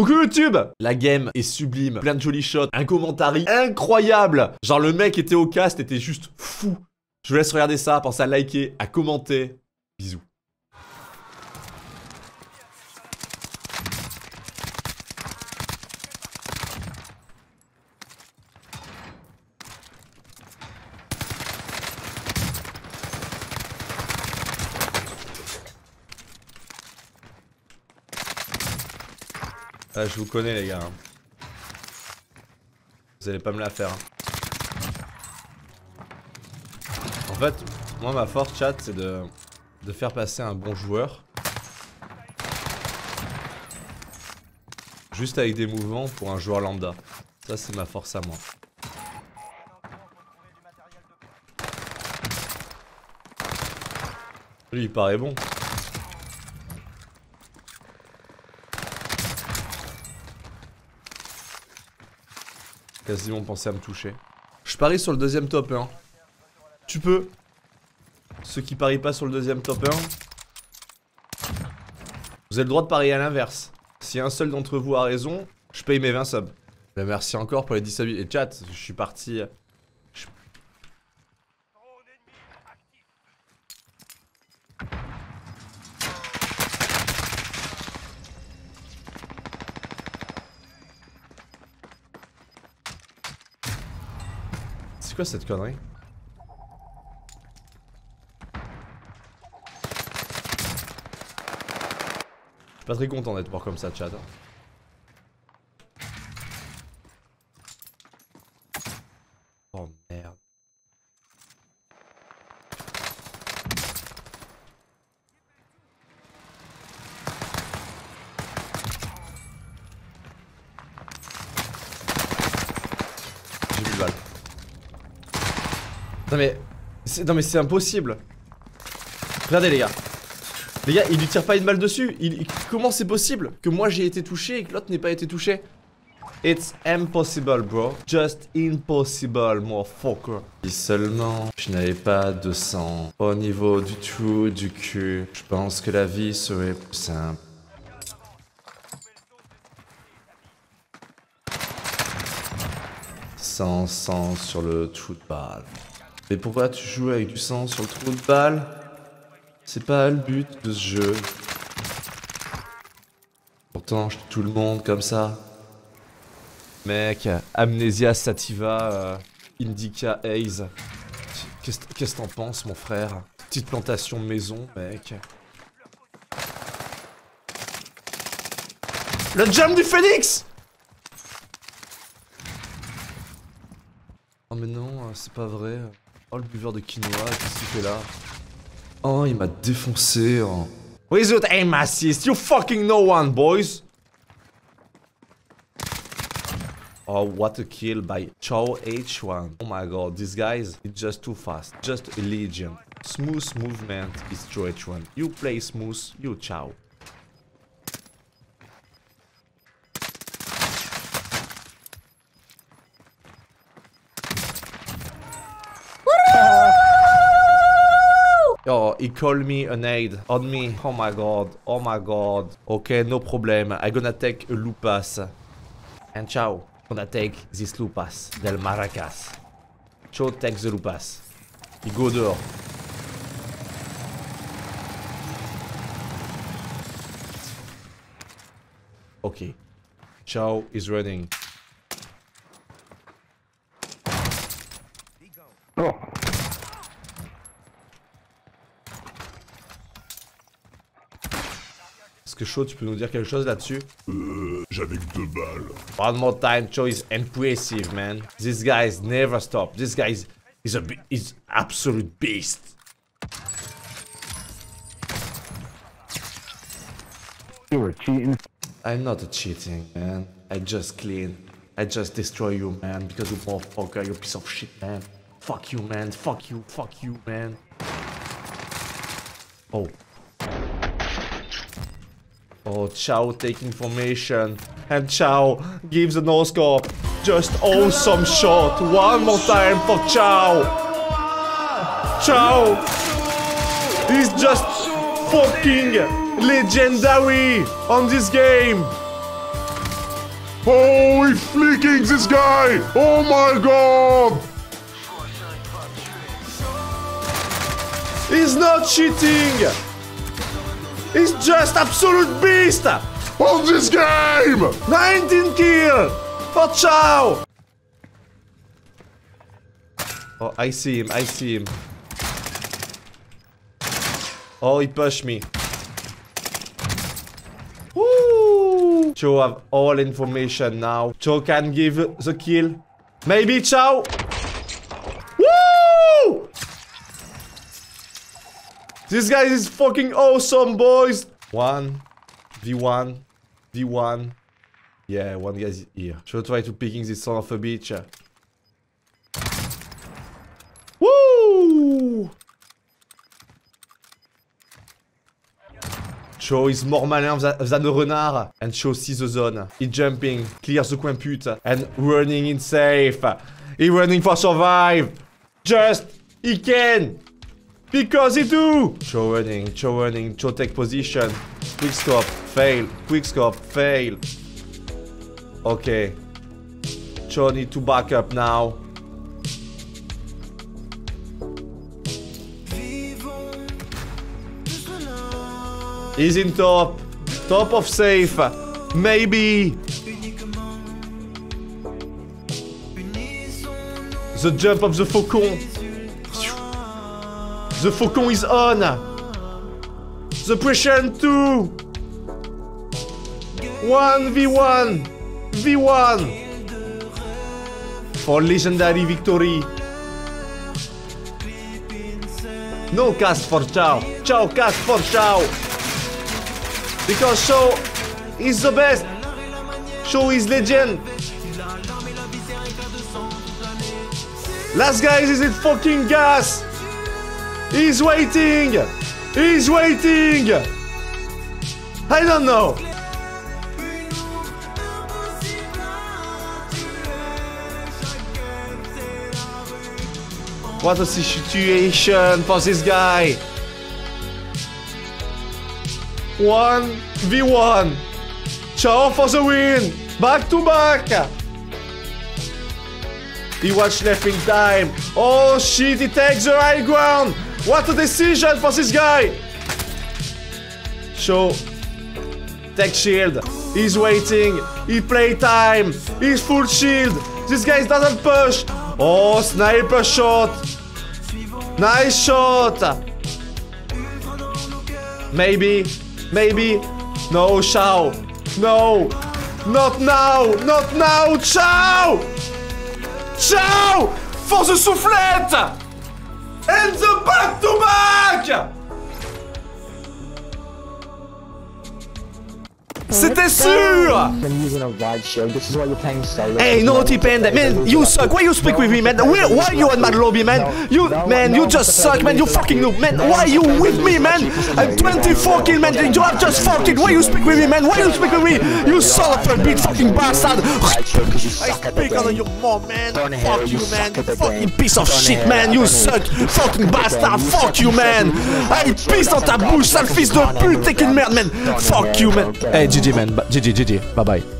Coucou YouTube. La game est sublime, plein de jolis shots, un commentaire incroyable. Genre le mec était au cast, était juste fou. Je vous laisse regarder ça, pensez à liker, à commenter. Bisous. Ah, je vous connais les gars. Vous allez pas me la faire. En fait, moi ma force chat c'est de faire passer un bon joueur. Juste avec des mouvements pour un joueur lambda. Ça c'est ma force à moi. Lui il paraît bon. Quasiment pensé à me toucher. Je parie sur le deuxième top 1. Tu peux. Ceux qui parient pas sur le deuxième top 1, vous avez le droit de parier à l'inverse. Si un seul d'entre vous a raison, je paye mes 20 subs. Ben merci encore pour les 10 subs. Et chat, je suis parti. C'est quoi cette connerie? Je suis pas très content d'être mort comme ça, chat. Oh merde. J'ai plus de balles. Non mais c'est impossible. Regardez les gars. Les gars, il lui tire pas une balle dessus. Comment c'est possible que moi j'ai été touché et que l'autre n'ait pas été touché? It's impossible bro. Just impossible motherfucker. Si seulement je n'avais pas de sang au niveau du tout du cul, je pense que la vie serait plus simple. Sans sang sur le trou de balle. Mais pourquoi tu joues avec du sang sur le trou de balle? C'est pas le but de ce jeu. Pourtant, je tue tout le monde comme ça. Mec, Amnesia Sativa, Indica Haze. Qu'est-ce que t'en penses, mon frère? Petite plantation maison, mec. Le jump du Phoenix! Oh mais non, c'est pas vrai. Oh le buveur de quinoa, qu'est-ce qu'il fait là? Oh il m'a défoncé. Oh. Without aim assist, you fucking know one boys. Oh what a kill by ChowH1. Oh my god, this guy is just too fast. Just a legend. Smooth movement is ChowH1. You play smooth, you chow. Oh, he called me an aid on me. Oh my god, oh my god. Okay, no problem. I gonna take a Lupas. And Chow gonna take this Lupas del Maracas. Chow takes the Lupas. He go dehors. Okay. Chow is running. Chaud, tu peux nous dire quelque chose là-dessus? J'avais que 2 balles. One more time, Chow is impressive, man. This guy never stop. This guy is absolute beast. You were cheating. I'm not cheating, man. I just clean. I just destroy you, man, because you motherfucker, you piece of shit, man. Fuck you, man. Fuck you. Fuck you, man. Oh. Oh, Chow taking formation, and Chow gives a no scope. Just awesome shot. One more time for Chow. Chow is just fucking legendary on this game. Oh, he's flicking this guy! Oh my god! He's not cheating! He's just absolute beast! Of this game! 19 kill! For Chow! Oh, I see him, I see him. Oh, he pushed me. Woo! Chow have all information now. Chow can give the kill. Maybe Chow! Woo! This guy is fucking awesome, boys! 1v1. D1. Yeah, one guy's here. Should I try to picking this son of a bitch? Woo! Chow is more malin than a renard. And Chow sees the zone. He's jumping, clears the compute, and running in safe. He's running for survive. Just, he can. Because he do. Chow running, Chow running, Chow take position. Quick scope, fail. Quick scope, fail. Okay. Chow need to back up now. He's in top. Top of safe. Maybe. The jump of the Faucon. The Faucon is on. The pressure 2! 1v1! V1! For legendary victory! No cast for Chow! Chow cast for Chow! Because Chow is the best! Chow is legend! Last guy is in fucking gas! He's waiting! He's waiting! I don't know! What a situation for this guy! 1v1! Chow for the win! Back to back! He watched left in time! Oh shit, he takes the high ground! What a decision for this guy! Chow. Tech shield. He's waiting. He play time. He's full shield. This guy doesn't push. Oh, sniper shot. Nice shot. Maybe. Maybe. No, Chow. No. Not now. Not now. Chow. Chow. For the soufflette. And the back-to-back! C'était sûr! Hey, no, T-Pain, man, you suck. Why you speak with me, man? Why you on my lobby, man? You just suck, man. You fucking noob, man. Why you with me, man? I'm 24 kill, man. You are just fucking. Why you speak with me, man? Why you speak with me? You son of a bitch, fucking bastard. I speak on your mom, man. Fuck you, man. Fucking piece of shit, man. You suck. Fucking bastard. Fuck you, man. I pisse dans ta bouche, sale fils de pute. T'es qu'une merde, man. Fuck you, man. Hey, GG, man. GG, GG. Bye bye.